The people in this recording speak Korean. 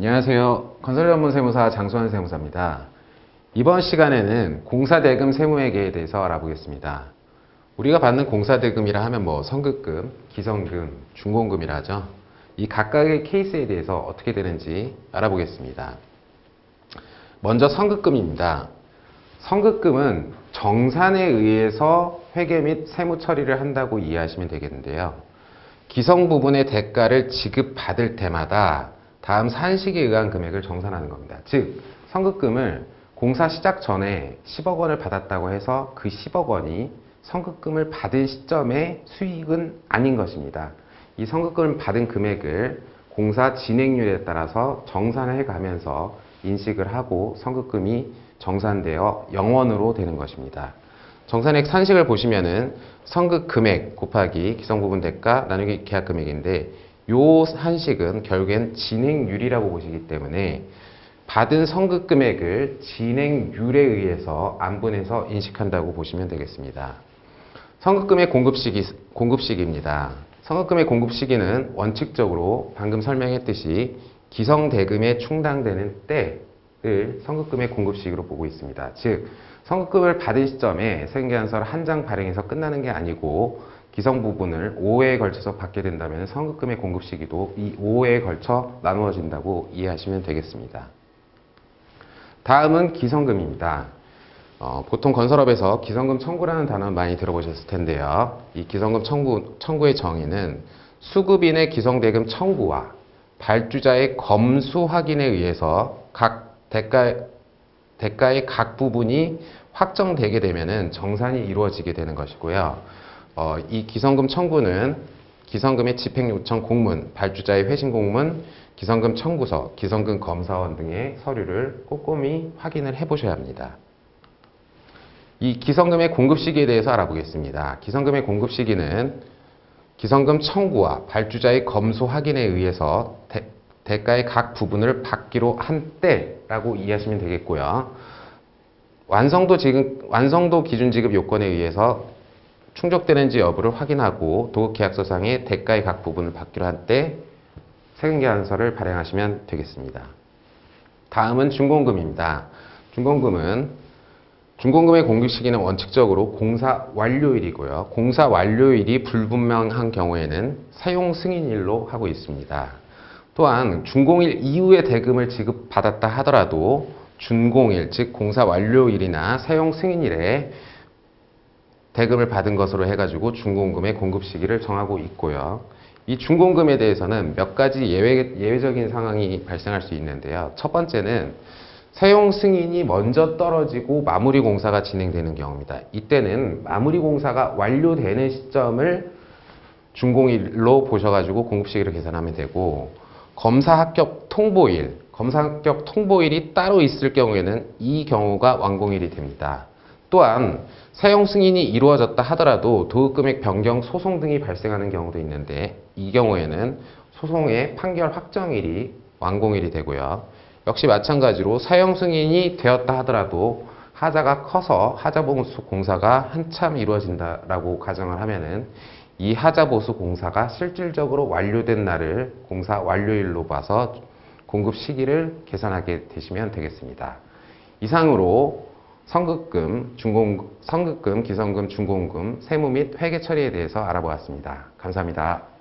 안녕하세요. 건설전문세무사 장성환 세무사입니다. 이번 시간에는 공사대금 세무회계에 대해서 알아보겠습니다. 우리가 받는 공사대금이라 하면 성급금, 기성금, 준공금이라 하죠. 이 각각의 케이스에 대해서 어떻게 되는지 알아보겠습니다. 먼저 성급금입니다. 성급금은 정산에 의해서 회계 및 세무 처리를 한다고 이해하시면 되겠는데요. 기성 부분의 대가를 지급받을 때마다 다음 산식에 의한 금액을 정산하는 겁니다. 즉, 성급금을 공사 시작 전에 10억 원을 받았다고 해서 그 10억 원이 성급금을 받은 시점에 수익은 아닌 것입니다. 이 성급금을 받은 금액을 공사 진행률에 따라서 정산해 가면서 인식을 하고 성급금이 정산되어 0원으로 되는 것입니다. 정산액 산식을 보시면은 성급금액 곱하기 기성부분 대가 나누기 계약금액인데, 요 산식은 결국엔 진행률이라고 보시기 때문에 받은 성급금액을 진행률에 의해서 안분해서 인식한다고 보시면 되겠습니다. 성급금의 공급시기입니다. 성급금의 공급시기는 원칙적으로 방금 설명했듯이 기성대금에 충당되는 때를 성급금의 공급시기로 보고 있습니다. 즉, 성급금을 받은 시점에 세금계산서를 한 장 발행해서 끝나는 게 아니고 기성 부분을 5회에 걸쳐서 받게 된다면 성급금의 공급 시기도 이 5회에 걸쳐 나누어진다고 이해하시면 되겠습니다. 다음은 기성금입니다. 보통 건설업에서 기성금 청구라는 단어 많이 들어보셨을 텐데요. 이 기성금 청구의 정의는 수급인의 기성대금 청구와 발주자의 검수 확인에 의해서 각 대가의 각 부분이 확정되게 되면 정산이 이루어지게 되는 것이고요. 이 기성금 청구는 기성금의 집행요청 공문, 발주자의 회신 공문, 기성금 청구서, 기성금 검사원 등의 서류를 꼼꼼히 확인을 해보셔야 합니다. 이 기성금의 공급 시기에 대해서 알아보겠습니다. 기성금의 공급 시기는 기성금 청구와 발주자의 검수 확인에 의해서 대가의 각 부분을 받기로 한 때라고 이해하시면 되겠고요. 완성도 기준 지급 요건에 의해서 충족되는지 여부를 확인하고 도급계약서상의 대가의 각 부분을 받기로 한 때 세금계산서를 발행하시면 되겠습니다. 다음은 준공금입니다. 준공금의 공급시기는 원칙적으로 공사 완료일이고요. 공사 완료일이 불분명한 경우에는 사용 승인일로 하고 있습니다. 또한 준공일 이후에 대금을 지급받았다 하더라도 준공일, 즉 공사 완료일이나 사용 승인일에 대금을 받은 것으로 해가지고 준공금의 공급 시기를 정하고 있고요. 이 준공금에 대해서는 몇 가지 예외적인 상황이 발생할 수 있는데요. 첫 번째는 사용 승인이 먼저 떨어지고 마무리 공사가 진행되는 경우입니다. 이때는 마무리 공사가 완료되는 시점을 준공일로 보셔가지고 공급 시기를 계산하면 되고, 검사 합격 통보일이 따로 있을 경우에는 이 경우가 완공일이 됩니다. 또한 사용 승인이 이루어졌다 하더라도 도급금액 변경 소송 등이 발생하는 경우도 있는데, 이 경우에는 소송의 판결 확정일이 완공일이 되고요. 역시 마찬가지로 사용 승인이 되었다 하더라도 하자가 커서 하자보수 공사가 한참 이루어진다라고 가정을 하면은 이 하자보수 공사가 실질적으로 완료된 날을 공사 완료일로 봐서 공급 시기를 계산하게 되시면 되겠습니다. 이상으로 성급금, 기성금, 준공금, 세무 및 회계 처리에 대해서 알아보았습니다. 감사합니다.